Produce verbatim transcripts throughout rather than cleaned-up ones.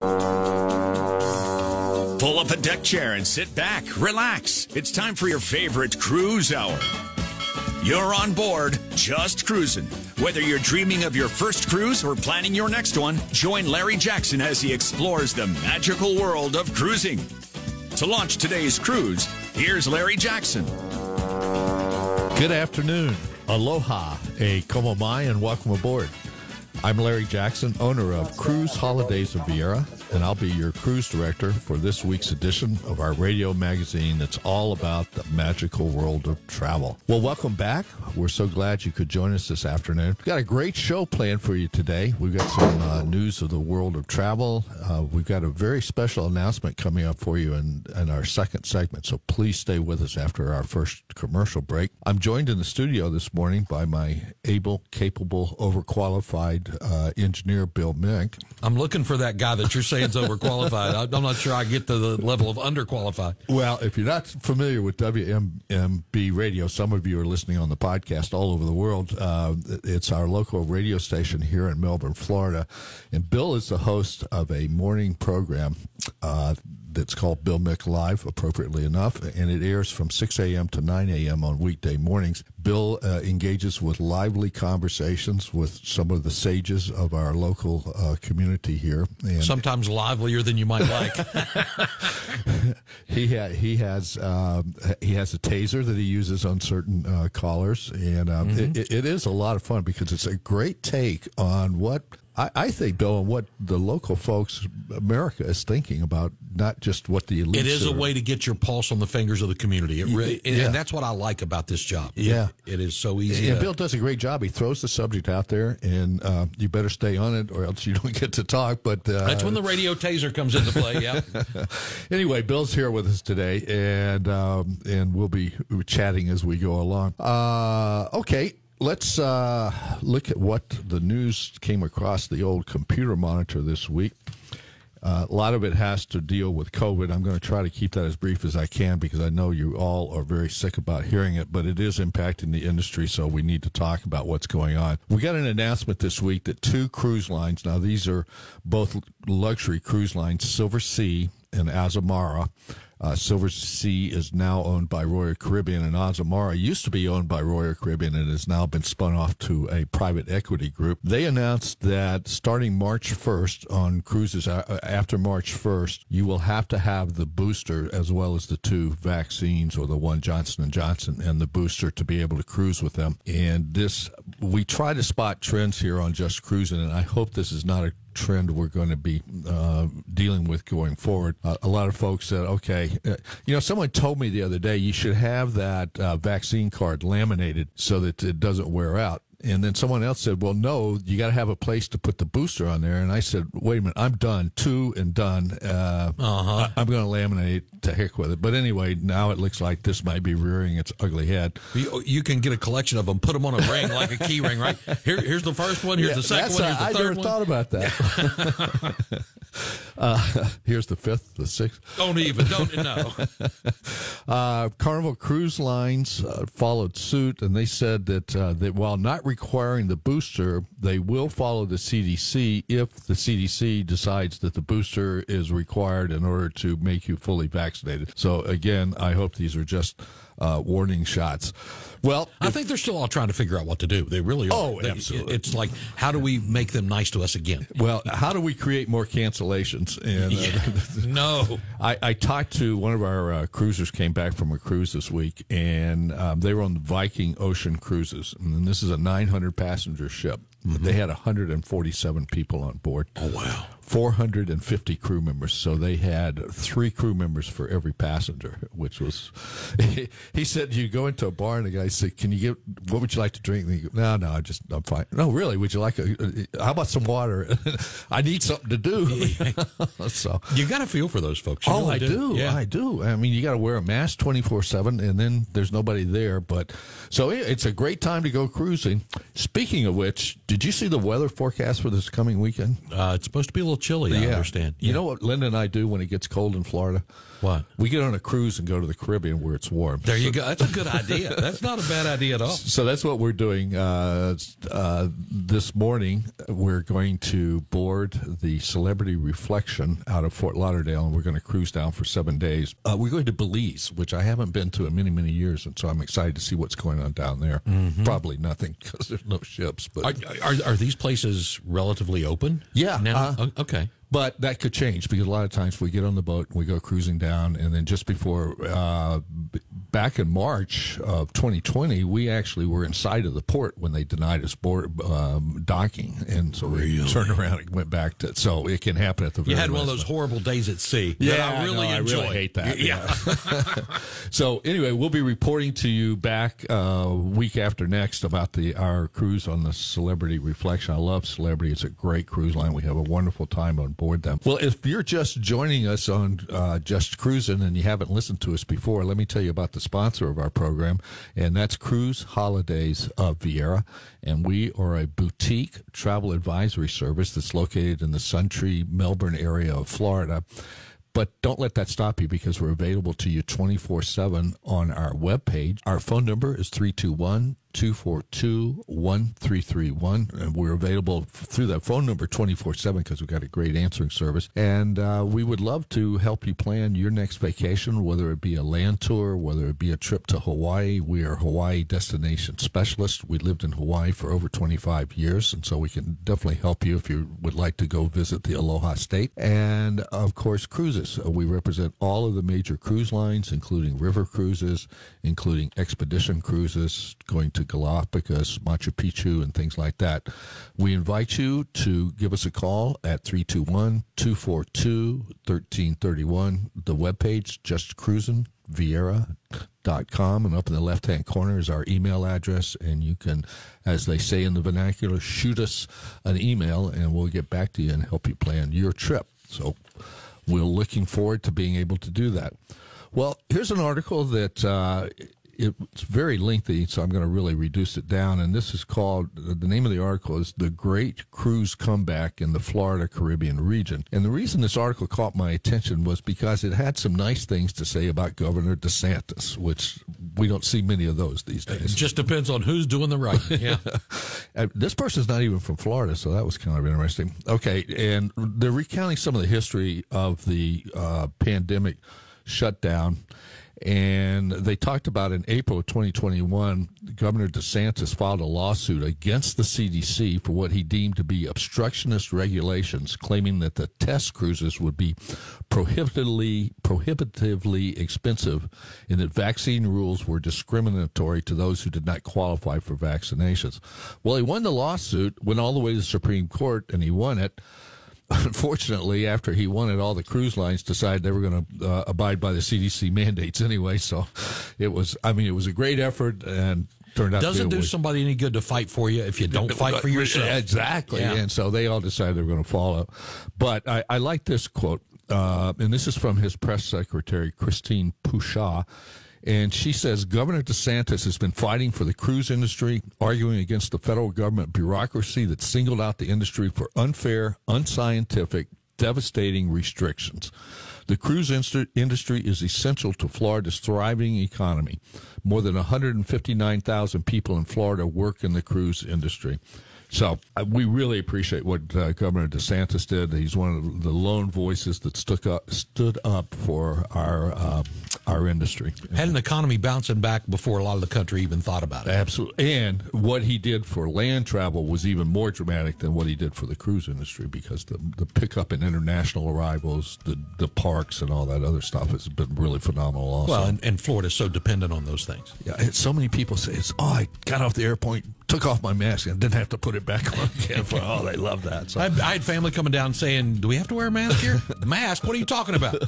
Pull up a deck chair and sit back, relax. It's time for your favorite cruise hour. You're on board Just Cruisin'. Whether you're dreaming of your first cruise or planning your next one, join Larry Jackson as he explores the magical world of cruising. To launch today's cruise, here's Larry Jackson. Good afternoon. Aloha, e como mai, and welcome aboard. I'm Larry Jackson, owner of Cruise Holidays of Viera, and I'll be your cruise director for this week's edition of our radio magazine that's all about the magical world of travel. Well, welcome back. We're so glad you could join us this afternoon. We've got a great show planned for you today. We've got some uh, news of the world of travel. Uh, we've got a very special announcement coming up for you in, in our second segment, so please stay with us after our first commercial break. I'm joined in the studio this morning by my able, capable, overqualified Uh, engineer Bill Mick. I'm looking for that guy that you're saying is overqualified. I'm not sure I get to the level of underqualified. Well, if you're not familiar with W M M B radio, some of you are listening on the podcast all over the world. Uh, it's our local radio station here in Melbourne, Florida. And Bill is the host of a morning program uh, that's called Bill Mick Live, appropriately enough, and it airs from six a m to nine a m on weekday mornings. Bill uh, engages with lively conversations with some of the sages of our local uh, community here. And sometimes livelier than you might like. he, ha he, has, um, he has a taser that he uses on certain uh, callers, and um, mm-hmm. it, it is a lot of fun because it's a great take on what I think, Bill, and what the local folks, America, is thinking about, not just what the elites. It is are. a way to get your pulse on the fingers of the community. It really, yeah. and, and that's what I like about this job. Yeah. It, it is so easy. And to, Bill does a great job. He throws the subject out there, and uh, you better stay on it or else you don't get to talk. But uh, that's when the radio taser comes into play, yeah. Anyway, Bill's here with us today, and, um, and we'll be chatting as we go along. Uh, okay. Let's uh, look at what the news came across the old computer monitor this week. Uh, a lot of it has to deal with COVID. I'm going to try to keep that as brief as I can because I know you all are very sick about hearing it, but it is impacting the industry, so we need to talk about what's going on. We got an announcement this week that two cruise lines, now these are both luxury cruise lines, Silver Sea and Azamara. Uh, Silver Sea is now owned by Royal Caribbean, and Azamara used to be owned by Royal Caribbean and has now been spun off to a private equity group. They announced that starting March first on cruises, uh, after March first, you will have to have the booster as well as the two vaccines, or the one Johnson and Johnson and the booster, to be able to cruise with them. And this, we try to spot trends here on Just Cruisin', and I hope this is not a trend we're going to be uh, dealing with going forward. Uh, a lot of folks said, okay, uh, you know, someone told me the other day you should have that uh, vaccine card laminated so that it doesn't wear out. And then someone else said, well, no, you got to have a place to put the booster on there. And I said, wait a minute, I'm done, two and done. Uh, uh-huh. I'm going to laminate, to heck with it. But anyway, now it looks like this might be rearing its ugly head. You, you can get a collection of them, put them on a ring like a key ring, right? Here, here's the first one, here's yeah, the second one, here's the a, third one. I never one. thought about that. uh, here's the fifth, the sixth. Don't even, don't, no. uh, Carnival Cruise Lines uh, followed suit, and they said that, uh, that while not requiring the booster, they will follow the C D C if the C D C decides that the booster is required in order to make you fully vaccinated. So again, I hope these are just uh, warning shots. Well, I if, think they're still all trying to figure out what to do. They really are. Oh, they, absolutely. It's like, how do we make them nice to us again? Well, how do we create more cancellations? And uh, yeah. no, I, I talked to one of our uh, cruisers, came back from a cruise this week, and um, they were on the Viking Ocean Cruises, and this is a nine hundred passenger ship. Mm-hmm. They had one hundred forty-seven people on board. Oh, wow. four hundred fifty crew members. So they had three crew members for every passenger, which was, he, he said, you go into a bar and the guy said, can you get, what would you like to drink? And he goes, no, no, I just, I'm fine. No, really, would you like, a, how about some water? I need something to do. So you got to feel for those folks. You oh, I do. do. Yeah. I do. I mean, you got to wear a mask twenty-four seven, and then there's nobody there. But so it, it's a great time to go cruising. Speaking of which, did you see the weather forecast for this coming weekend? Uh, it's supposed to be a little chilly, yeah. I understand. You yeah. know what Linda and I do when it gets cold in Florida? What? We get on a cruise and go to the Caribbean where it's warm. There so, you go. That's a good idea. That's not a bad idea at all. So that's what we're doing uh, uh, this morning. We're going to board the Celebrity Reflection out of Fort Lauderdale, and we're going to cruise down for seven days. Uh, we're going to Belize, which I haven't been to in many, many years, and so I'm excited to see what's going on down there. Mm-hmm. Probably nothing because there's no ships. But are, are, are these places relatively open? Yeah. Now? Uh, okay. But that could change because a lot of times we get on the boat and we go cruising down, and then just before uh, back in March of twenty twenty, we actually were inside of the port when they denied us board um, docking, and so we really? turned around and went back to. So it can happen at the. Very you had one of those time. horrible days at sea. Yeah, that I really no, enjoy. I really hate that. Yeah. yeah. So anyway, we'll be reporting to you back uh, week after next about the our cruise on the Celebrity Reflection. I love Celebrity; it's a great cruise line. We have a wonderful time on board them. Well, if you're just joining us on uh, Just Cruisin' and you haven't listened to us before, let me tell you about the sponsor of our program, and that's Cruise Holidays of Viera. And we are a boutique travel advisory service that's located in the Suntree, Melbourne area of Florida. But don't let that stop you because we're available to you twenty-four seven on our webpage. Our phone number is three two one, two four two, one three three one. And we're available through that phone number twenty-four seven because we've got a great answering service. And uh, we would love to help you plan your next vacation, whether it be a land tour, whether it be a trip to Hawaii. We are Hawaii destination specialists. We lived in Hawaii for over twenty-five years, and so we can definitely help you if you would like to go visit the Aloha State. And, of course, cruises. We represent all of the major cruise lines, including river cruises, including expedition cruises, going to Galapagos, Machu Picchu, and things like that. We invite you to give us a call at three two one, two four two, one three three one. The webpage, just cruisin viera dot com, and up in the left-hand corner is our email address, and you can, as they say in the vernacular, shoot us an email, and we'll get back to you and help you plan your trip. So we're looking forward to being able to do that. Well, here's an article that uh, it, it's very lengthy, so I'm going to really reduce it down. And this is called, the name of the article is The Great Cruise Comeback in the Florida Caribbean Region. And the reason this article caught my attention was because it had some nice things to say about Governor DeSantis, which we don't see many of those these days. It just depends on who's doing the right. Yeah. This person's not even from Florida, so that was kind of interesting. Okay, and they're recounting some of the history of the uh, pandemic shutdown, and they talked about in April of twenty twenty-one, Governor DeSantis filed a lawsuit against the C D C for what he deemed to be obstructionist regulations, claiming that the test cruises would be prohibitively, prohibitively expensive and that vaccine rules were discriminatory to those who did not qualify for vaccinations. Well, he won the lawsuit, went all the way to the Supreme Court, and he won it. Unfortunately, after he won it, all the cruise lines decided they were going to uh, abide by the C D C mandates anyway. So it was, I mean, it was a great effort and turned out doesn't to be do somebody any good to fight for you if you don't fight for yourself. Exactly. Yeah. And so they all decided they were going to follow. But I, I like this quote, uh, and this is from his press secretary, Christine Pouchard. And she says, Governor DeSantis has been fighting for the cruise industry, arguing against the federal government bureaucracy that singled out the industry for unfair, unscientific, devastating restrictions. The cruise industry is essential to Florida's thriving economy. More than one hundred fifty-nine thousand people in Florida work in the cruise industry. So we really appreciate what uh, Governor DeSantis did. He's one of the lone voices that stuck up, stood up for our uh, our industry. Had an economy bouncing back before a lot of the country even thought about it. Absolutely. And what he did for land travel was even more dramatic than what he did for the cruise industry because the, the pickup in international arrivals, the, the parks and all that other stuff has been really phenomenal also. Well, and, and Florida's so dependent on those things. Yeah, and so many people say, it's, oh, I got off the airport, took off my mask, and didn't have to put it back on again. For, oh, they love that. So. I, I had family coming down saying, do we have to wear a mask here? Mask? What are you talking about?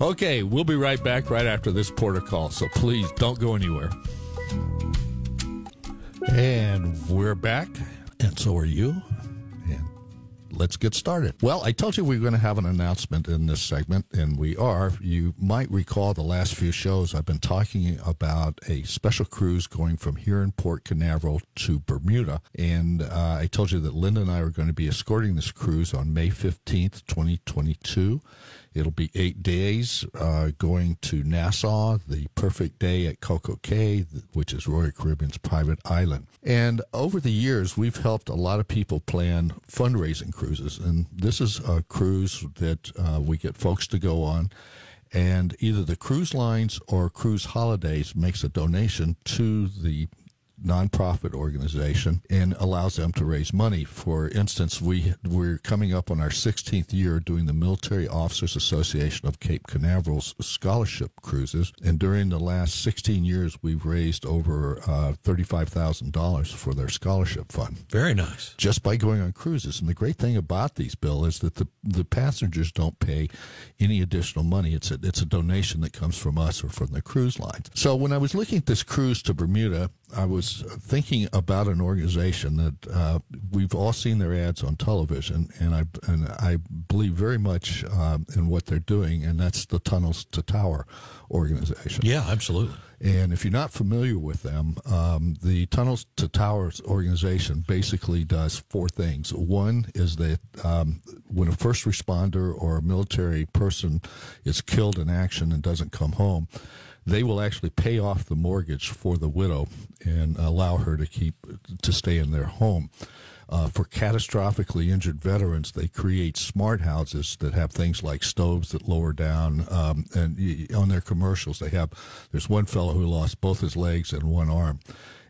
Okay, we'll be right back right after this porter call, so please don't go anywhere. And we're back, and so are you. And let's get started. Well, I told you we were going to have an announcement in this segment, and we are. You might recall the last few shows I've been talking about a special cruise going from here in Port Canaveral to Bermuda, and uh, I told you that Linda and I are going to be escorting this cruise on May fifteenth, twenty twenty-two. It'll be eight days uh, going to Nassau, the perfect day at Coco Cay, which is Royal Caribbean's private island. And over the years, we've helped a lot of people plan fundraising cruises. And this is a cruise that uh, we get folks to go on. And either the cruise lines or Cruise Holidays makes a donation to the nonprofit organization and allows them to raise money. For instance, we we're coming up on our sixteenth year doing the Military Officers Association of Cape Canaveral's scholarship cruises, and during the last sixteen years, we've raised over uh, thirty-five thousand dollars for their scholarship fund. Very nice. Just by going on cruises, and the great thing about these, Bill, is that the the passengers don't pay any additional money. It's a it's a donation that comes from us or from the cruise lines. So when I was looking at this cruise to Bermuda, I was thinking about an organization that uh, we've all seen their ads on television, and I and I believe very much um, in what they're doing, and that's the Tunnels to Towers organization. Yeah, absolutely. And if you're not familiar with them, um, the Tunnels to Towers organization basically does four things. One is that um, when a first responder or a military person is killed in action and doesn't come home, they will actually pay off the mortgage for the widow and allow her to keep to stay in their home. Uh, for catastrophically injured veterans, they create smart houses that have things like stoves that lower down. Um, and on their commercials, they have there's one fellow who lost both his legs and one arm,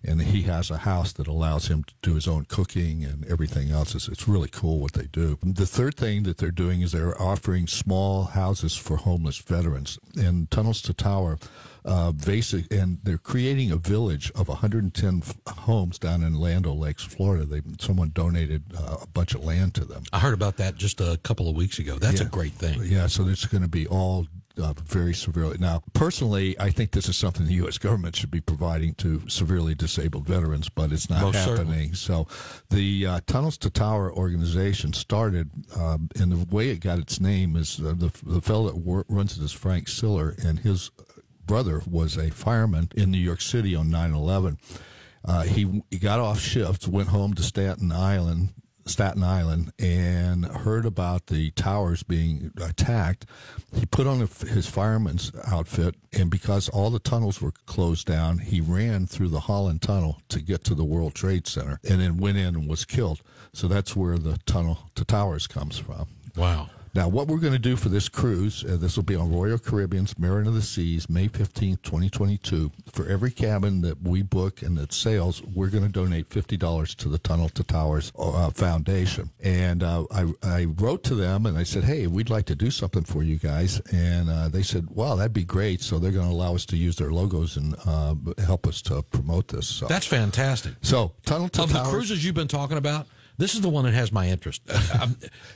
and he has a house that allows him to do his own cooking and everything else. It's, it's really cool what they do. The third thing that they're doing is they're offering small houses for homeless veterans. And Tunnels to Tower, uh, basic, and they're creating a village of one hundred ten homes down in Land O'Lakes, Florida. They, someone donated uh, a bunch of land to them. I heard about that just a couple of weeks ago. That's yeah. a great thing. Yeah, so it's going to be all Uh, very severely. Now, personally, I think this is something the U S government should be providing to severely disabled veterans, but it's not Most happening. Certainly. So the uh, Tunnels to Towers organization started, um, and the way it got its name is uh, the, the fellow that runs it is Frank Siller, and his brother was a fireman in New York City on nine eleven. Uh, he, he got off shift, went home to Staten Island, Staten Island and heard about the towers being attacked. He put on his fireman's outfit, and because all the tunnels were closed down, he ran through the Holland Tunnel to get to the World Trade Center and then went in and was killed. So that's where the Tunnel to Towers comes from. Wow. Now, what we're going to do for this cruise, uh, this will be on Royal Caribbean's Mariner of the Seas, May fifteenth, twenty twenty-two. For every cabin that we book and that sails, we're going to donate fifty dollars to the Tunnel to Towers uh, Foundation. And uh, I, I wrote to them, and I said, hey, we'd like to do something for you guys. And uh, they said, wow, that'd be great. So they're going to allow us to use their logos and uh, help us to promote this. So. That's fantastic. So, Tunnel to Towers. Of the cruises you've been talking about, this is the one that has my interest. I,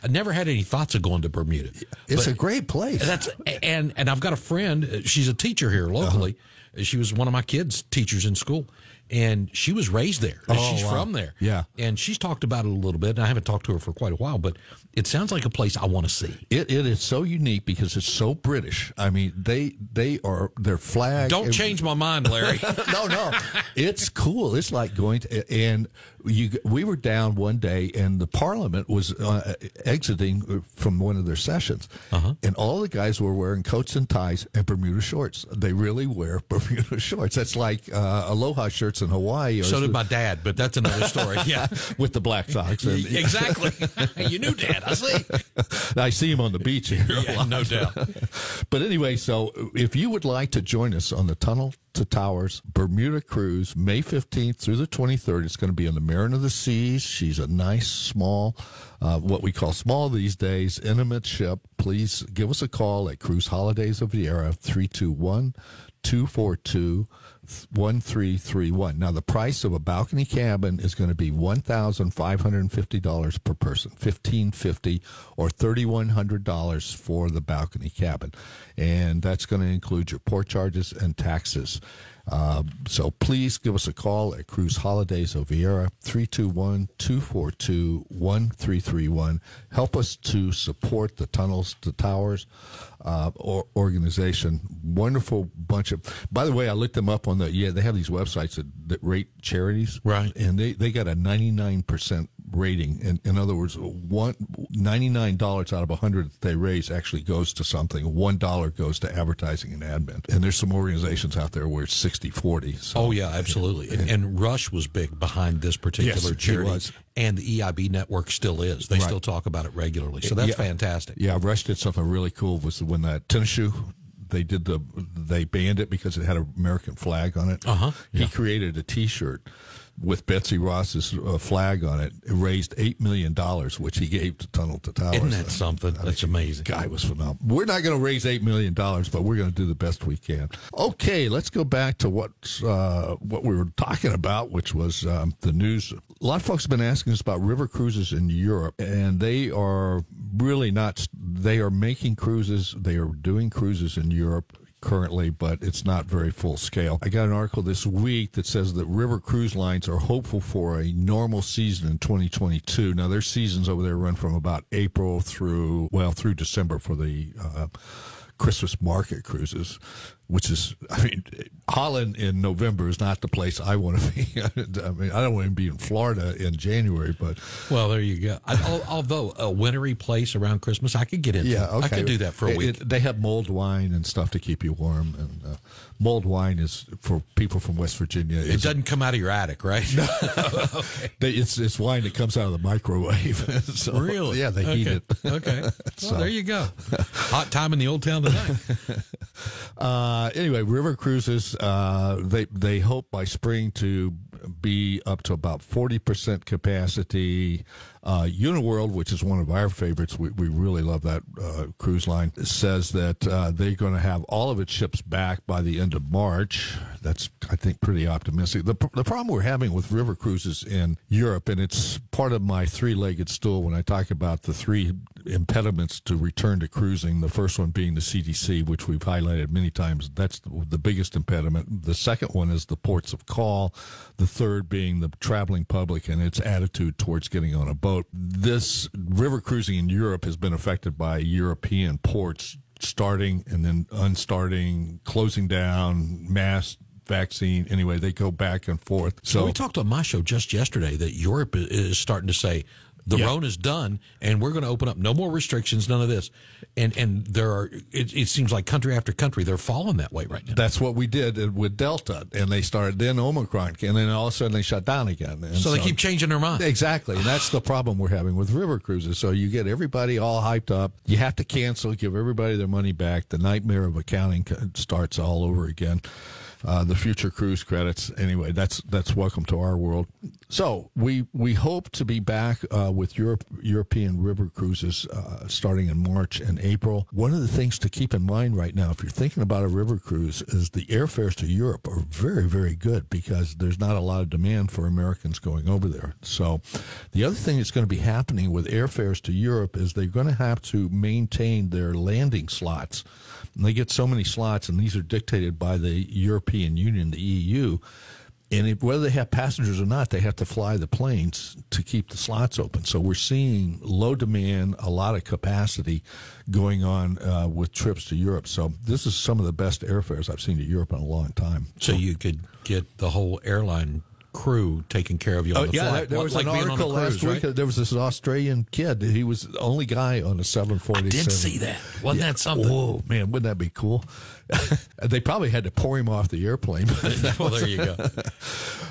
I never had any thoughts of going to Bermuda. It's a great place. That's and and I've got a friend. She's a teacher here locally. Uh-huh. She was one of my kids' teachers in school, and she was raised there. Oh, she's wow. from there. Yeah, and she's talked about it a little bit. And I haven't talked to her for quite a while, but it sounds like a place I want to see. It it is so unique because it's so British. I mean, they they are their flag. Don't change my mind, Larry. no, no, it's cool. It's like going to and. You, we were down one day, and the Parliament was uh, exiting from one of their sessions, uh-huh. and all the guys were wearing coats and ties and Bermuda shorts. They really wear Bermuda shorts. That's like uh, Aloha shirts in Hawaii. Or so did my dad, but that's another story. Yeah, with the black socks. And, exactly. You knew Dad. I see. I see him on the beach here. Yeah, no doubt. But anyway, so if you would like to join us on the Tunnel to Towers Bermuda cruise, May fifteenth through the twenty-third, it's going to be on the Mariner of the Seas. She's a nice, small, uh, what we call small these days, intimate ship. Please give us a call at Cruise Holidays of Viera, three two one, two four two, one three three one. Now, the price of a balcony cabin is going to be one thousand five hundred fifty dollars per person, fifteen fifty or thirty-one hundred dollars for the balcony cabin. And that's going to include your port charges and taxes. Uh, so please give us a call at Cruise Holidays of Viera, three two one, two four two, one three three one. Help us to support the Tunnels to Towers uh, or organization. Wonderful bunch of, by the way, I looked them up on the, yeah, they have these websites that, that rate charities. Right. And they, they got a ninety-nine percent rating. In, in other words, one, ninety-nine dollars out of one hundred that they raise actually goes to something. one dollar goes to advertising and admin. And there's some organizations out there where it's sixty forty. So. Oh, yeah, absolutely. And, and, and Rush was big behind this particular yes, charity. He was. And the E I B network still is. They right. still talk about it regularly. So that's yeah. fantastic. Yeah, Rush did something really cool was when that tennis shoe, they did the they banned it because it had an American flag on it. Uh-huh. Yeah. He created a T-shirt with Betsy Ross's uh, flag on it. It raised eight million dollars, which he gave to Tunnel to Towers. Isn't that something? I mean, that's amazing. The guy was phenomenal. We're not going to raise eight million dollars, but we're going to do the best we can. Okay, let's go back to what, uh, what we were talking about, which was um, the news. A lot of folks have been asking us about river cruises in Europe, and they are really not, they are making cruises, they are doing cruises in Europe currently, but it's not very full scale. I got an article this week that says that river cruise lines are hopeful for a normal season in twenty twenty-two. Now, their seasons over there run from about April through, well, through December for the uh, Christmas market cruises, which is, I mean, Holland in November is not the place I want to be. I mean, I don't want to be in Florida in January, but. Well, there you go. I, although a wintry place around Christmas, I could get into. Yeah, okay. I could do that for a week. It, it, they have mulled wine and stuff to keep you warm. And uh, mulled wine is, for people from West Virginia. It doesn't come out of your attic, right? No. Okay. they, it's, it's wine that comes out of the microwave. So, really? Yeah, they okay. heat it. Okay. Well, so. There you go. Hot time in the old town tonight. uh, Uh, anyway, river cruises, uh, they they hope by spring to be up to about forty percent capacity. Uh, Uniworld, which is one of our favorites, we, we really love that uh, cruise line, says that uh, they're going to have all of its ships back by the end of March. That's, I think, pretty optimistic. The, the problem we're having with river cruises in Europe, and it's part of my three-legged stool when I talk about the three impediments to return to cruising, the first one being the C D C, which we've highlighted many times. That's the biggest impediment. The second one is the ports of call. The third being the traveling public and its attitude towards getting on a boat. This river cruising in Europe has been affected by European ports starting and then unstarting, closing down, mass vaccine. Anyway, they go back and forth. So, so we talked on my show just yesterday that Europe is starting to say, the yeah. Rona's done, and we're going to open up. No more restrictions, none of this. And and there are. It, it seems like country after country, they're falling that way right now. That's what we did with Delta, and they started, then Omicron, and then all of a sudden they shut down again. And so, so they keep changing their mind. Exactly, and that's the problem we're having with river cruises. So you get everybody all hyped up. You have to cancel, give everybody their money back. The nightmare of accounting starts all over again. Uh, the future cruise credits. Anyway, that's that's welcome to our world. So we we hope to be back uh, with Europe, European river cruises uh, starting in March and April. One of the things to keep in mind right now, if you're thinking about a river cruise, is the airfares to Europe are very, very good because there's not a lot of demand for Americans going over there. So the other thing that's going to be happening with airfares to Europe is they're going to have to maintain their landing slots. And they get so many slots, and these are dictated by the European Union, the E U, and if, whether they have passengers or not, they have to fly the planes to keep the slots open. So we're seeing low demand, a lot of capacity going on uh, with trips to Europe. So this is some of the best airfares I've seen to Europe in a long time. So, so you could get the whole airline crew taking care of you on oh, the yeah, flight. There was like an article cruise, last week. Right? There was this Australian kid. He was the only guy on a seven forty-seven. I did see that. Wasn't yeah. that something? Whoa, man, wouldn't that be cool? They probably had to pour him off the airplane. Well, there you go.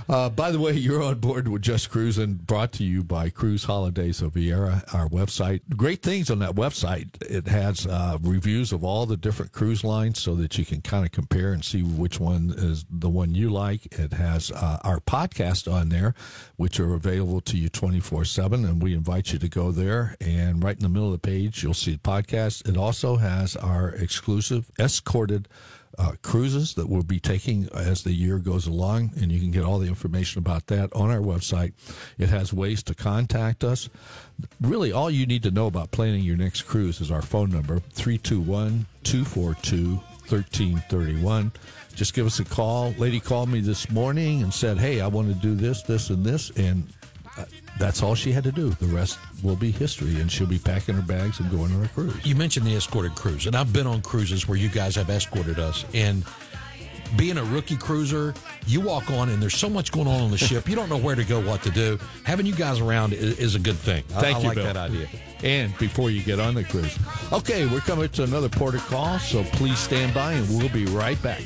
Uh, by the way, you're on board with Just Cruisin', brought to you by Cruise Holidays of Viera, our website. Great things on that website. It has uh, reviews of all the different cruise lines so that you can kind of compare and see which one is the one you like. It has uh, our podcast on there, which are available to you twenty-four seven, and we invite you to go there. And right in the middle of the page, you'll see the podcast. It also has our exclusive escorted Uh, cruises that we'll be taking as the year goes along, and you can get all the information about that on our website. It has ways to contact us. Really, all you need to know about planning your next cruise is our phone number, three two one, two four two, thirteen thirty-one. Just give us a call. Lady called me this morning and said, hey, I want to do this, this, and this. And uh, that's all she had to do. The rest will be history, and she'll be packing her bags and going on a cruise. You mentioned the escorted cruise, and I've been on cruises where you guys have escorted us. And being a rookie cruiser, you walk on, and there's so much going on on the ship. You don't know where to go, what to do. Having you guys around is, is a good thing. Thank I, you, I like Bill. That idea. And before you get on the cruise. Okay, we're coming to another port of call, so please stand by, and we'll be right back.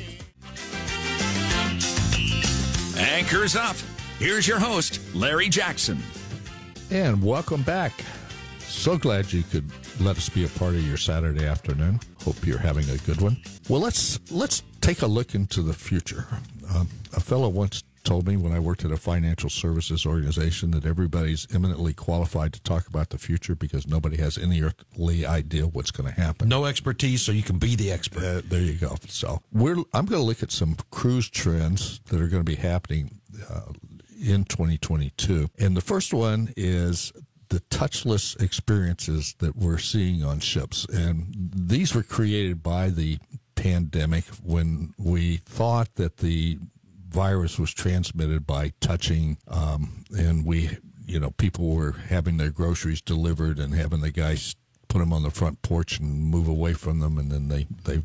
Anchors up. Here's your host, Larry Jackson. And welcome back. So glad you could let us be a part of your Saturday afternoon. Hope you're having a good one. Well, let's let's take a look into the future. Um, a fellow once told me when I worked at a financial services organization that everybody's eminently qualified to talk about the future because nobody has any earthly idea what's going to happen. No expertise, so you can be the expert. Uh, there you go. So we're I'm going to look at some cruise trends that are going to be happening uh, in twenty twenty-two. And the first one is the touchless experiences that we're seeing on ships. And these were created by the pandemic when we thought that the virus was transmitted by touching, um, and we, you know, people were having their groceries delivered and having the guys put them on the front porch and move away from them, and then they, they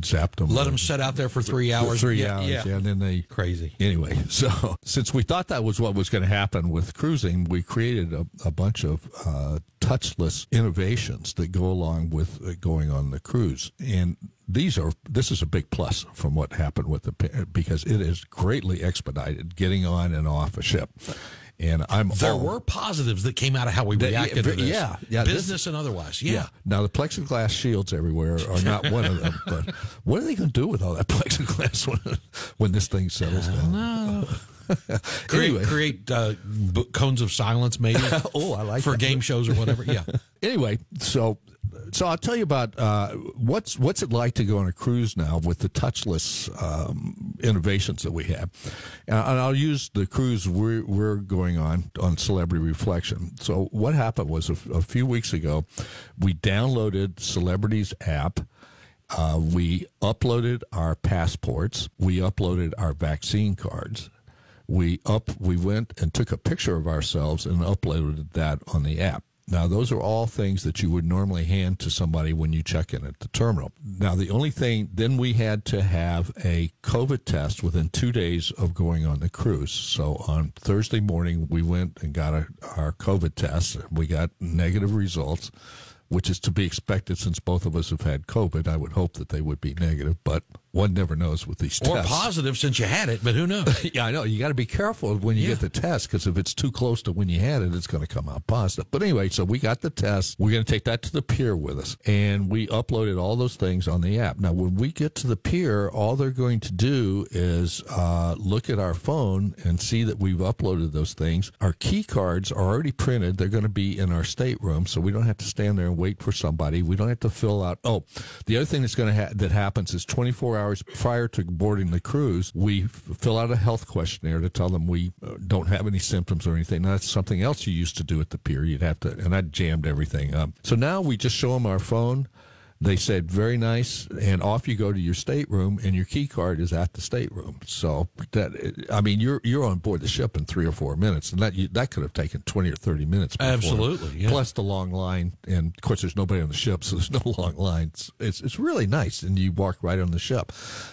zapped them. Let them sit out there for three hours. Three yeah, hours, yeah. yeah, and then they... Crazy. Anyway, so since we thought that was what was going to happen with cruising, we created a, a bunch of uh, touchless innovations that go along with going on the cruise, and These are this is a big plus from what happened with the because it is greatly expedited getting on and off a ship, and I'm there all, were positives that came out of how we reacted that, yeah, to this, yeah, yeah, business this, and otherwise, yeah. yeah. Now the plexiglass shields everywhere are not one of them, but what are they going to do with all that plexiglass when when this thing settles down? I don't know. create anyway. create uh, cones of silence, maybe. oh, I like for that. game shows or whatever. Yeah. Anyway, so. So I'll tell you about uh, what's what's it like to go on a cruise now with the touchless um, innovations that we have, and I'll use the cruise we're, we're going on on Celebrity Reflection. So what happened was a, a few weeks ago, we downloaded Celebrity's app. Uh, we uploaded our passports. We uploaded our vaccine cards. We up we went and took a picture of ourselves and uploaded that on the app. Now, those are all things that you would normally hand to somebody when you check in at the terminal. Now, the only thing, then we had to have a COVID test within two days of going on the cruise. So on Thursday morning, we went and got our, our COVID test. We got negative results, which is to be expected since both of us have had COVID. I would hope that they would be negative, but one never knows with these tests. Or positive since you had it, but who knows? yeah, I know. You got to be careful when you yeah. get the test, because if it's too close to when you had it, it's going to come out positive. But anyway, so we got the test. We're going to take that to the pier with us, and we uploaded all those things on the app. Now, when we get to the pier, all they're going to do is uh, look at our phone and see that we've uploaded those things. Our key cards are already printed. They're going to be in our stateroom, so we don't have to stand there and wait for somebody. We don't have to fill out. Oh, the other thing that's going to ha that happens is twenty-four hours hours prior to boarding the cruise, we fill out a health questionnaire to tell them we don't have any symptoms or anything. Now, that's something else you used to do at the pier. You'd have to, and I jammed everything up. So now we just show them our phone. They said, very nice, and off you go to your stateroom, and your key card is at the stateroom. So, that I mean, you're you're on board the ship in three or four minutes, and that you, that could have taken twenty or thirty minutes before. Absolutely, yeah. Plus the long line, and, of course, there's nobody on the ship, so there's no long lines. It's, it's really nice, and you walk right on the ship.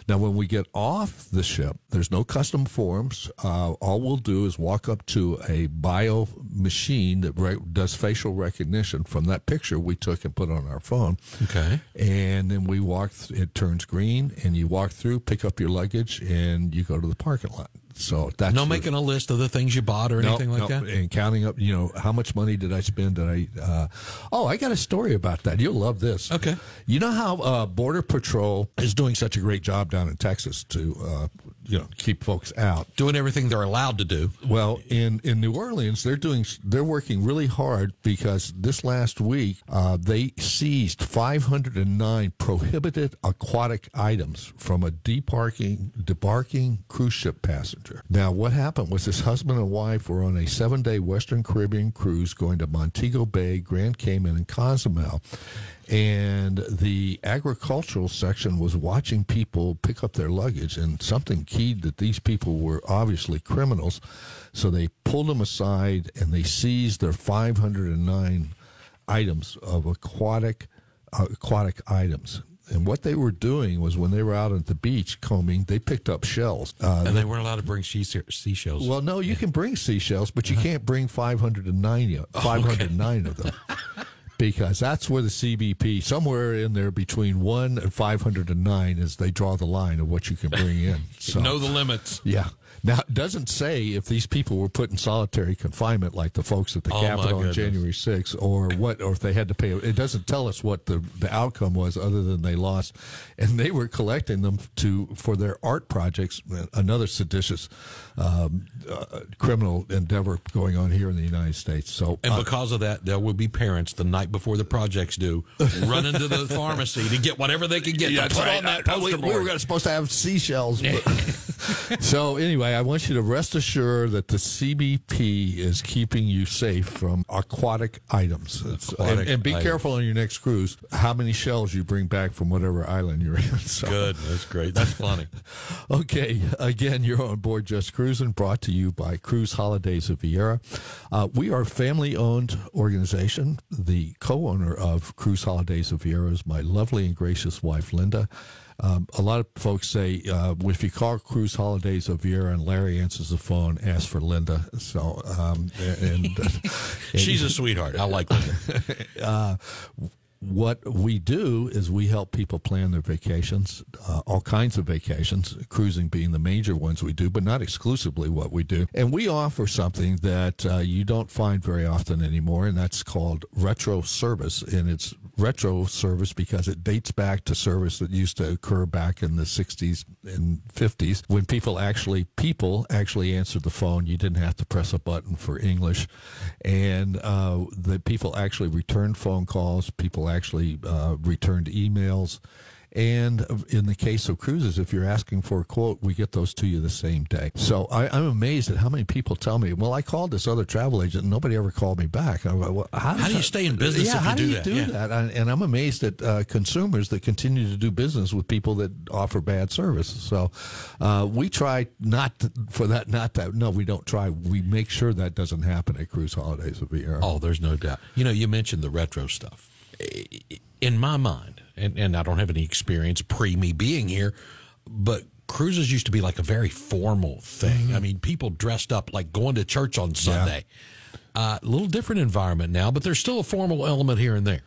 Now, when we get off the ship, there's no custom forms. Uh, all we'll do is walk up to a bio machine that does facial recognition from that picture we took and put on our phone. Okay. And then we walk, it turns green, and you walk through, pick up your luggage, and you go to the parking lot. So that's no making a list of the things you bought or anything like that, and counting up, you know, how much money did I spend? Did I? Uh, oh, I got a story about that. You'll love this. Okay, you know how uh, Border Patrol is doing such a great job down in Texas to, uh, you know, keep folks out, doing everything they're allowed to do. Well, in in New Orleans, they're doing they're working really hard because this last week uh, they seized five hundred nine prohibited aquatic items from a debarking debarking cruise ship passenger. Now, what happened was this husband and wife were on a seven-day Western Caribbean cruise going to Montego Bay, Grand Cayman, and Cozumel, and the agricultural section was watching people pick up their luggage, and something keyed that these people were obviously criminals. So they pulled them aside, and they seized their five hundred nine items of aquatic uh, aquatic items. And what they were doing was, when they were out at the beach combing, they picked up shells. Uh, and they weren't allowed to bring she- seashells. Well, no, you can bring seashells, but you can't bring five hundred nine, five hundred nine oh, okay. of them. Because that's where the C B P, somewhere in there between one and five hundred nine is they draw the line of what you can bring in. So, know the limits. Yeah. Now, it doesn't say if these people were put in solitary confinement like the folks at the oh Capitol on January sixth, or what, or if they had to pay. It doesn't tell us what the, the outcome was, other than they lost. And they were collecting them to for their art projects, another seditious um, uh, criminal endeavor going on here in the United States. So, And uh, because of that, there will be parents the night before the projects do, run into the pharmacy to get whatever they could get. Yeah, put right. on that poster we, board. we were supposed to have seashells. But. So anyway, I want you to rest assured that the C B P is keeping you safe from aquatic items. Aquatic and, and be items. careful on your next cruise how many shells you bring back from whatever island you're in. So. Good. That's great. That's funny. Okay. Again, you're on board Just Cruisin', brought to you by Cruise Holidays of Viera. Uh, we are a family-owned organization. The co-owner of Cruise Holidays of Viera is my lovely and gracious wife, Linda. Um, a lot of folks say, uh, if you call Cruise Holidays of Viera and Larry answers the phone, ask for Linda. So, um, and, and she's a sweetheart. I like Linda. uh, What we do is we help people plan their vacations, uh, all kinds of vacations, cruising being the major ones we do, but not exclusively what we do. And we offer something that uh, you don't find very often anymore, and that's called retro service. And it's retro service because it dates back to service that used to occur back in the sixties and fifties when people actually people actually answered the phone. You didn't have to press a button for English. And uh, the people actually returned phone calls. People actually uh, returned emails. And in the case of cruises, if you're asking for a quote, we get those to you the same day. So I, I'm amazed at how many people tell me, well, I called this other travel agent and nobody ever called me back. I, well, how, how do you I, stay in business yeah, if you do that? How do you do that? Yeah. And I'm amazed at uh, consumers that continue to do business with people that offer bad services. So uh, we try not to, for that, not that. No, we don't try. We make sure that doesn't happen at Cruise Holidays of Viera. Oh, there's no doubt. You know, you mentioned the retro stuff. In my mind, and, and I don't have any experience pre me being here, but cruises used to be like a very formal thing. Mm-hmm. I mean, people dressed up like going to church on Sunday. A yeah. uh, little different environment now, but there's still a formal element here and there.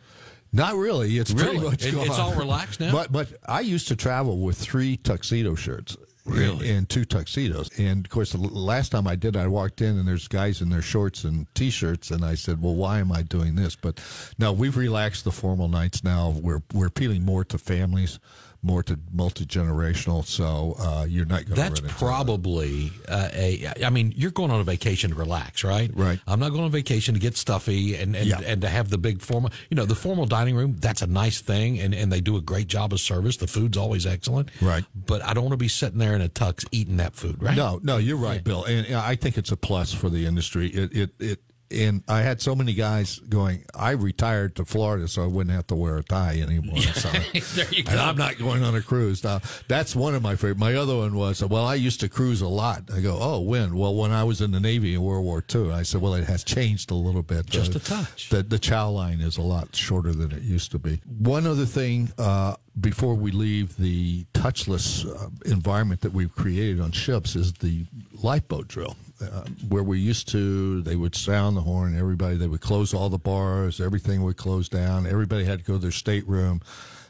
Not really. It's really? pretty much it, gone. It's all relaxed now? But, but I used to travel with three tuxedo shirts. Really? And two tuxedos. And, of course, the last time I did, I walked in, and there's guys in their shorts and T-shirts, and I said, well, why am I doing this? But, no, we've relaxed the formal nights now. We're, we're appealing more to families, more to multi-generational, so uh, you're not going to That's probably that. uh, a – I mean, you're going on a vacation to relax, right? Right. I'm not going on vacation to get stuffy and, and, yeah. and to have the big formal – you know, the formal dining room, that's a nice thing, and, and they do a great job of service. The food's always excellent. Right. But I don't want to be sitting there in a tux eating that food, right? No, no, you're right, yeah. Bill. And, and I think it's a plus for the industry. It, it, it And I had so many guys going, I retired to Florida so I wouldn't have to wear a tie anymore. So there you go. I'm not going on a cruise. Now, that's one of my favorite. My other one was, well, I used to cruise a lot. I go, oh, when? Well, when I was in the Navy in World War Two. I said, well, it has changed a little bit. Just the, a touch. The, the chow line is a lot shorter than it used to be. One other thing, uh, before we leave the touchless uh, environment that we've created on ships is the lifeboat drill. Uh, where we used to, they would sound the horn, everybody, they would close all the bars, everything would close down, everybody had to go to their stateroom.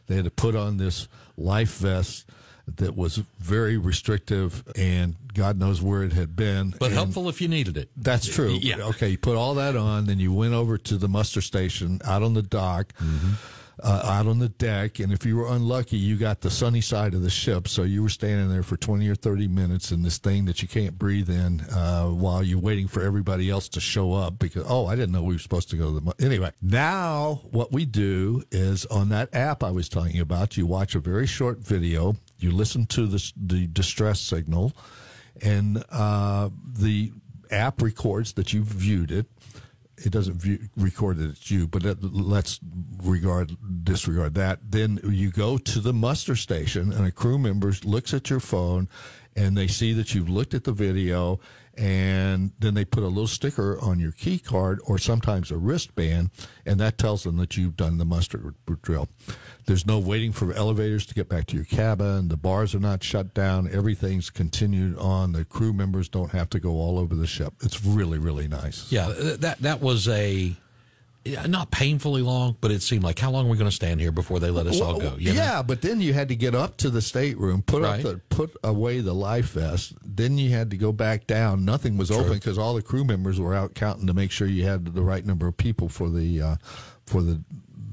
They had to put on this life vest that was very restrictive, and God knows where it had been. But and helpful if you needed it. That's true. Yeah. Okay, you put all that on, then you went over to the muster station out on the dock. Mm-hmm. Uh, out on the deck, and if you were unlucky, you got the sunny side of the ship, so you were standing there for twenty or thirty minutes in this thing that you can't breathe in uh, while you're waiting for everybody else to show up because, oh, I didn't know we were supposed to go to the... Mo- anyway, now what we do is on that app I was telling you about, you watch a very short video, you listen to the, the distress signal, and uh, the app records that you've viewed it, it doesn't view, record that it's you, but it, let's regard disregard that. Then you go to the muster station, and a crew member looks at your phone, and they see that you've looked at the video, and then they put a little sticker on your key card or sometimes a wristband, and that tells them that you've done the muster drill. There's no waiting for elevators to get back to your cabin. The bars are not shut down. Everything's continued on. The crew members don't have to go all over the ship. It's really, really nice. Yeah, that that was a... not painfully long, but it seemed like, how long are we going to stand here before they let us all go? You know? Yeah, but then you had to get up to the stateroom, put right. up the, put away the life vest. Then you had to go back down. Nothing was True. open because all the crew members were out counting to make sure you had the right number of people for the uh, for the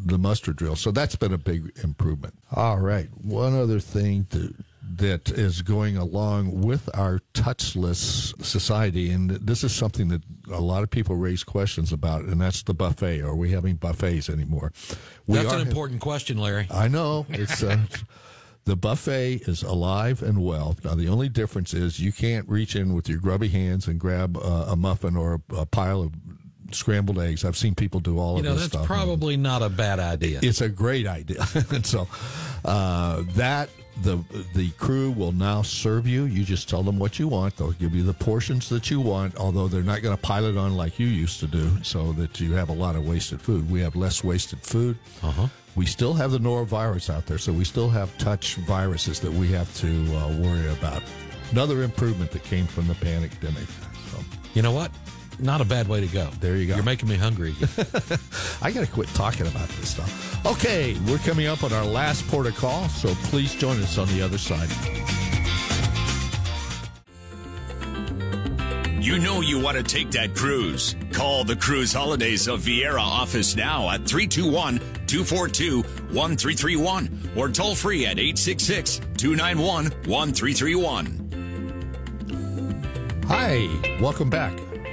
the muster drill. So that's been a big improvement. All right, one other thing to. That is going along with our touchless society, and this is something that a lot of people raise questions about, and that's the buffet. Are we having buffets anymore? We that's an important ha- question, Larry. I know. It's uh, the buffet is alive and well. Now, the only difference is you can't reach in with your grubby hands and grab uh, a muffin or a, a pile of scrambled eggs. I've seen people do all you of know, this stuff. You know, that's probably and, not a bad idea. It's a great idea. And so uh, that... The the crew will now serve you. You just tell them what you want. They'll give you the portions that you want, although they're not going to pile it on like you used to do so that you have a lot of wasted food. We have less wasted food. Uh-huh. We still have the norovirus out there, so we still have touch viruses that we have to uh, worry about. Another improvement that came from the pandemic. So. You know what? Not a bad way to go. There you go. You're making me hungry again. I got to quit talking about this stuff. Okay, we're coming up on our last port of call, so please join us on the other side. You know you want to take that cruise. Call the Cruise Holidays of Viera office now at three two one, two four two, one three three one or toll free at eight six six, two nine one, one three three one. Hi, welcome back.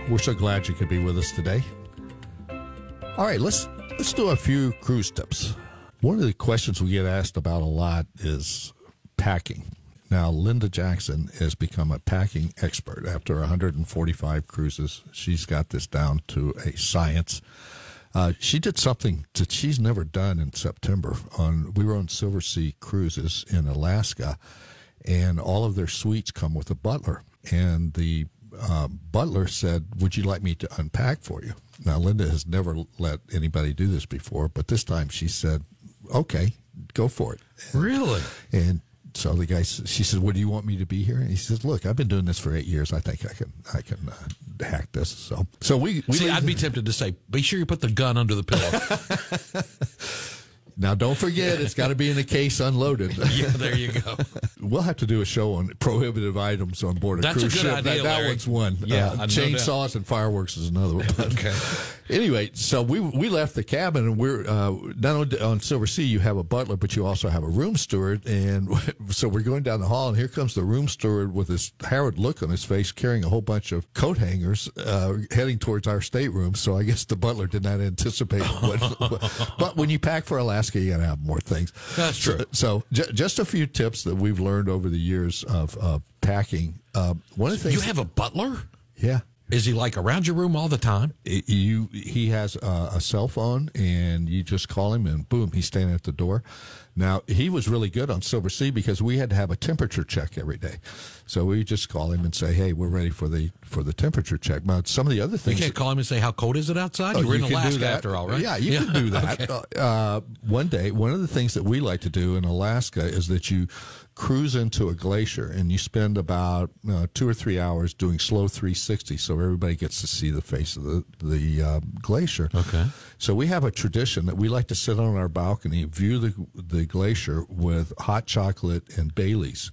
We're so glad you could be with us today. All right, let's let's do a few cruise tips. One of the questions we get asked about a lot is packing. Now, Linda Jackson has become a packing expert after one hundred forty-five cruises. She's got this down to a science. Uh, she did something that she's never done in September. On we were on Silver Sea cruises in Alaska, and all of their suites come with a butler, and the Uh, butler said, would you like me to unpack for you? Now, Linda has never let anybody do this before, but this time she said, okay, go for it. And, really? And so the guy, she said, well, do you want me to be here? And he says, look, I've been doing this for eight years. I think I can I can uh, hack this. So so we, we See, I'd the, be tempted to say, be sure you put the gun under the pillow. Now, don't forget, it's got to be in a case unloaded. Yeah, there you go. We'll have to do a show on prohibited items on board a That's cruise a good ship. Idea, that that Larry. One's one. Yeah, uh, chainsaws no and fireworks is another one. Okay. Anyway, so we we left the cabin, and we're uh, not only on Silver Sea, you have a butler, but you also have a room steward. And so we're going down the hall, and here comes the room steward with this harried look on his face, carrying a whole bunch of coat hangers, uh, heading towards our stateroom. So I guess the butler did not anticipate what. what but when you pack for Alaska, you got to have more things. That's true. So, so j- just a few tips that we've learned over the years of uh, packing. Uh, one of the things you have a butler. Yeah, is he like around your room all the time? It, you he has uh, a cell phone, and you just call him, and boom, he's standing at the door. Now, he was really good on Silver Sea because we had to have a temperature check every day. So we just call him and say, hey, we're ready for the for the temperature check. Now, some of the other things... You can't call him and say, how cold is it outside? Oh, you were in Alaska after all, right? Yeah, you yeah. can do that. Okay. Uh, one day, one of the things that we like to do in Alaska is that you cruise into a glacier and you spend about uh, two or three hours doing slow three sixty so everybody gets to see the face of the, the uh, glacier. Okay. So we have a tradition that we like to sit on our balcony, view the the glacier with hot chocolate and Bailey's.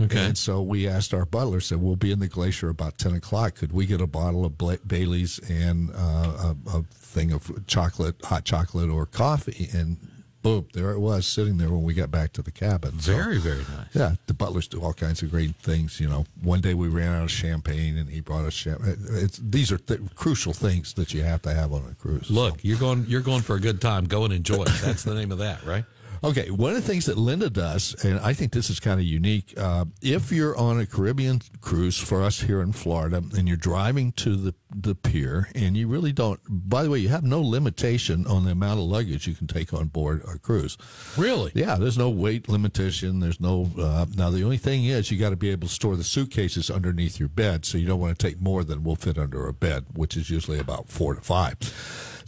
Okay. And so we asked our butler, said, we'll be in the glacier about ten o'clock. Could we get a bottle of Bla- Bailey's and uh, a, a thing of chocolate, hot chocolate or coffee? And boom, there it was sitting there when we got back to the cabin. So, very, very nice. Yeah. The butlers do all kinds of great things. You know, one day we ran out of champagne and he brought us champagne. It's, these are th- crucial things that you have to have on a cruise. Look, so. you're going, you're going for a good time. Go and enjoy it. That's the name of that, right? Okay, one of the things that Linda does, and I think this is kind of unique, uh, if you're on a Caribbean cruise for us here in Florida and you're driving to the, the pier and you really don't, by the way, you have no limitation on the amount of luggage you can take on board a cruise. Really? Yeah, there's no weight limitation. There's no, uh, now the only thing is you got to be able to store the suitcases underneath your bed, so you don't want to take more than will fit under a bed, which is usually about four to five.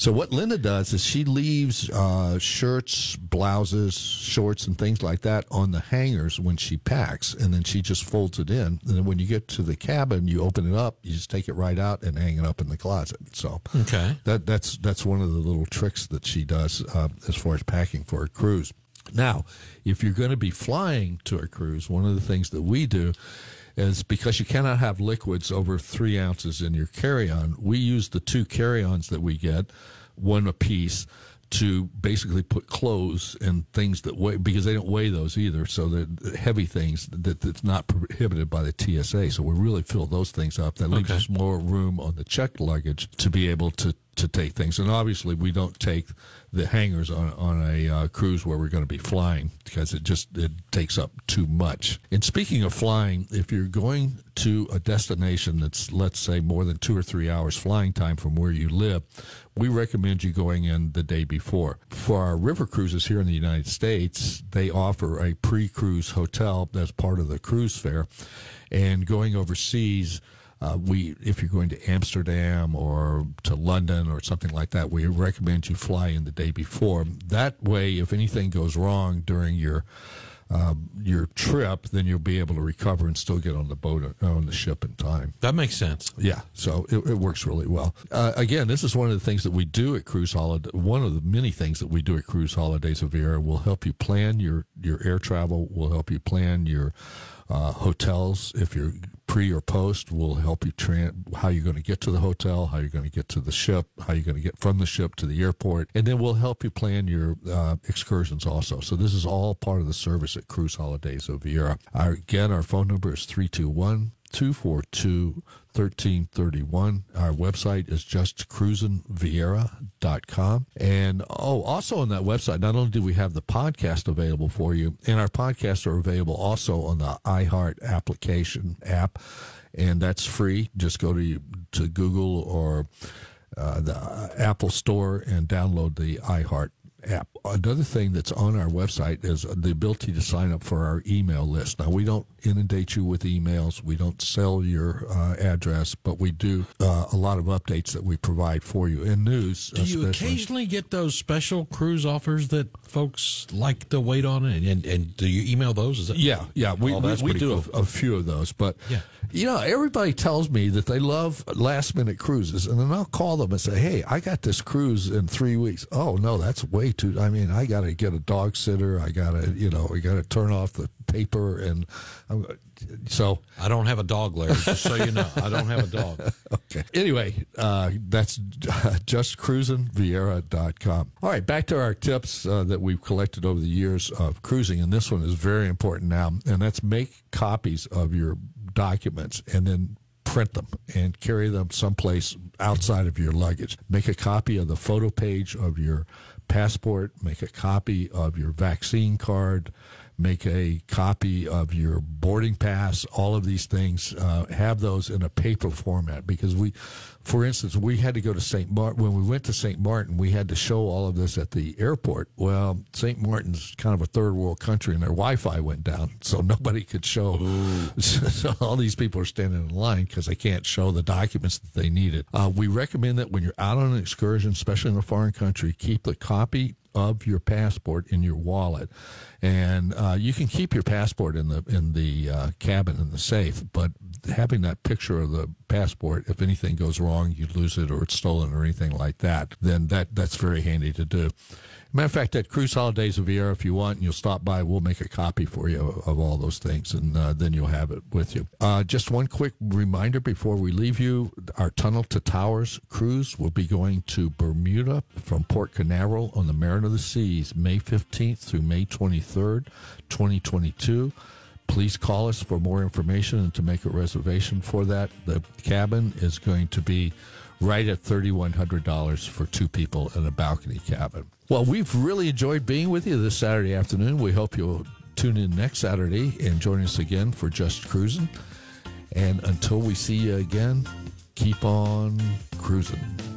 So what Linda does is she leaves uh, shirts, blouses, shorts, and things like that on the hangers when she packs, and then she just folds it in. And then when you get to the cabin, you open it up, you just take it right out and hang it up in the closet. So okay. that, that's that's one of the little tricks that she does uh, as far as packing for a cruise. Now, if you're going to be flying to a cruise, one of the things that we do is because you cannot have liquids over three ounces in your carry-on, we use the two carry-ons that we get, one apiece, to basically put clothes and things that weigh, because they don't weigh those either, so they're heavy things that, that's not prohibited by the T S A. So we really fill those things up. That leaves okay. us more room on the checked luggage to be able to to take things. And obviously we don't take the hangers on on a uh, cruise where we're going to be flying, because it just it takes up too much. And speaking of flying, if you're going to a destination that's, let's say, more than two or three hours flying time from where you live, we recommend you going in the day before. For our river cruises here in the United States, they offer a pre-cruise hotel that's part of the cruise fare. And going overseas, Uh, we, if you're going to Amsterdam or to London or something like that, we recommend you fly in the day before. That way, if anything goes wrong during your uh, your trip, then you'll be able to recover and still get on the boat or on the ship in time. That makes sense. Yeah, so it, it works really well. Uh, again, this is one of the things that we do at Cruise Holiday. One of the many things that we do at Cruise Holidays of Viera will help you plan your your air travel. Will help you plan your uh, hotels if you're pre or post. Will help you tra- how you're going to get to the hotel, how you're going to get to the ship, how you're going to get from the ship to the airport, and then we'll help you plan your uh, excursions also. So this is all part of the service at Cruise Holidays of Viera. Our, again, our phone number is three two one, two four two, one three three one. Our website is just cruisin viera dot com. And, oh, also on that website, not only do we have the podcast available for you, and our podcasts are available also on the iHeart application app, and that's free. Just go to, to Google or uh, the Apple Store and download the iHeart app. Another thing that's on our website is the ability to sign up for our email list. Now, we don't inundate you with emails. We don't sell your uh, address, but we do uh, a lot of updates that we provide for you and news. Do you occasionally get those special cruise offers that folks like to wait on, and, and, and do you email those? Is that yeah, yeah, we, oh, we, we do cool. a, a few of those. But, yeah. you know, everybody tells me that they love last-minute cruises, and then I'll call them and say, hey, I got this cruise in three weeks. Oh, no, that's way To, I mean, I got to get a dog sitter. I got to, you know, I got to turn off the paper. And I'm, so I don't have a dog, Larry, just so you know. I don't have a dog. Okay. Anyway, uh, that's just cruisin viera dot com. All right, back to our tips uh, that we've collected over the years of cruising. And this one is very important now. And that's make copies of your documents and then print them and carry them someplace outside of your luggage. Make a copy of the photo page of your passport. Make a copy of your vaccine card. Make a copy of your boarding pass. All of these things, uh, have those in a paper format, because we, for instance, we had to go to Saint Martin. When we went to Saint Martin, we had to show all of this at the airport. Well, Saint Martin's kind of a third world country, and their Wi-Fi went down, so nobody could show. So all these people are standing in line because they can't show the documents that they needed. Uh, we recommend that when you're out on an excursion, especially in a foreign country, keep the copy of your passport in your wallet. And uh, you can keep your passport in the in the uh, cabin in the safe, but having that picture of the passport, if anything goes wrong, you lose it or it's stolen or anything like that, then that that's very handy to do. Matter of fact, at Cruise Holidays of Viera, if you want, and you'll stop by, we'll make a copy for you of, of all those things, and uh, then you'll have it with you. Uh, just one quick reminder before we leave you, our Tunnel to Towers cruise will be going to Bermuda from Port Canaveral on the Mariner of the Seas, May fifteenth through May twenty-third, twenty twenty-two. Please call us for more information and to make a reservation for that. The cabin is going to be right at thirty-one hundred dollars for two people in a balcony cabin. Well, we've really enjoyed being with you this Saturday afternoon. We hope you'll tune in next Saturday and join us again for Just Cruisin'. And until we see you again, keep on cruising.